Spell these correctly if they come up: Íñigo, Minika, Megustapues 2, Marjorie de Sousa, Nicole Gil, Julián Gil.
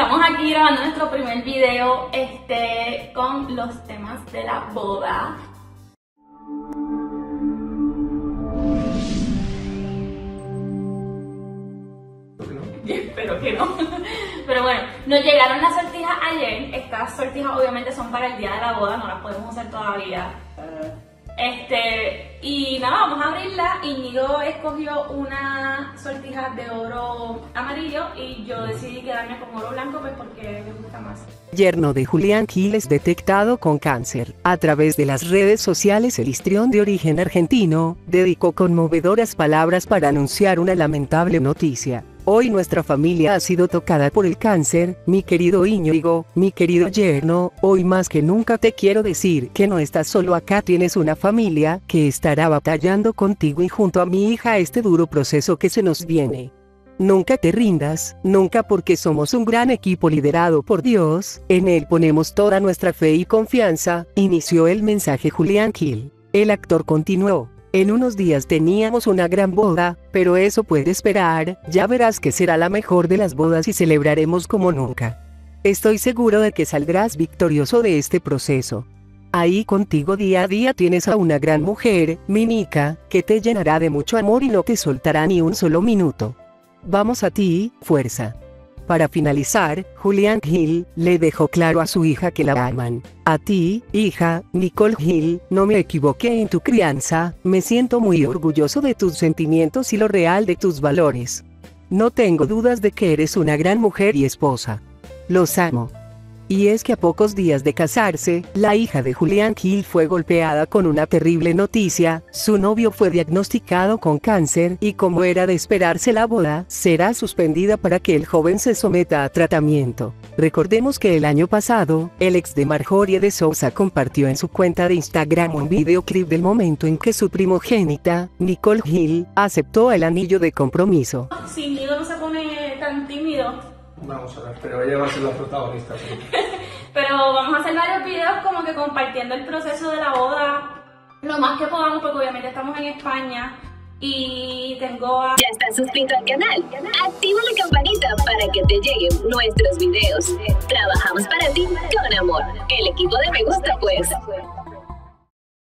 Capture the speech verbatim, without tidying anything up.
estamos aquí grabando nuestro primer video este, con los temas de la boda. Yo espero que no. Pero bueno, nos llegaron las sortijas ayer. Estas sortijas obviamente son para el día de la boda, no las podemos usar todavía. Este, y nada, vamos a abrirla. Íñigo escogió una sortija de oro amarillo y yo decidí quedarme con oro blanco pues porque me gusta más. Yerno de Julián Gil es detectado con cáncer. A través de las redes sociales, el histrión de origen argentino dedicó conmovedoras palabras para anunciar una lamentable noticia. Hoy nuestra familia ha sido tocada por el cáncer, mi querido Íñigo, mi querido yerno, hoy más que nunca te quiero decir que no estás solo acá, tienes una familia que estará batallando contigo y junto a mi hija este duro proceso que se nos viene. Nunca te rindas, nunca, porque somos un gran equipo liderado por Dios, en él ponemos toda nuestra fe y confianza, inició el mensaje Julián Gil. El actor continuó. En unos días teníamos una gran boda, pero eso puede esperar, ya verás que será la mejor de las bodas y celebraremos como nunca. Estoy seguro de que saldrás victorioso de este proceso. Ahí contigo día a día tienes a una gran mujer, Minika, que te llenará de mucho amor y no te soltará ni un solo minuto. Vamos a ti, fuerza. Para finalizar, Julián Gil le dejó claro a su hija que la aman. A ti, hija, Nicole Gil, no me equivoqué en tu crianza, me siento muy orgulloso de tus sentimientos y lo real de tus valores. No tengo dudas de que eres una gran mujer y esposa. Los amo. Y es que a pocos días de casarse, la hija de Julián Gil fue golpeada con una terrible noticia, su novio fue diagnosticado con cáncer y como era de esperarse la boda, será suspendida para que el joven se someta a tratamiento. Recordemos que el año pasado, el ex de Marjorie de Sousa compartió en su cuenta de Instagram un videoclip del momento en que su primogénita, Nicole Gil, aceptó el anillo de compromiso. Si Íñigo no se pone tan tímido. Vamos a ver, pero ella va a ser la protagonista, ¿sí? Pero vamos a hacer varios videos como que compartiendo el proceso de la boda lo más que podamos, porque obviamente estamos en España y tengo a... Ya estás suscrito al canal, activa la campanita para que te lleguen nuestros videos. Trabajamos para ti con amor, el equipo de Me Gusta Pues.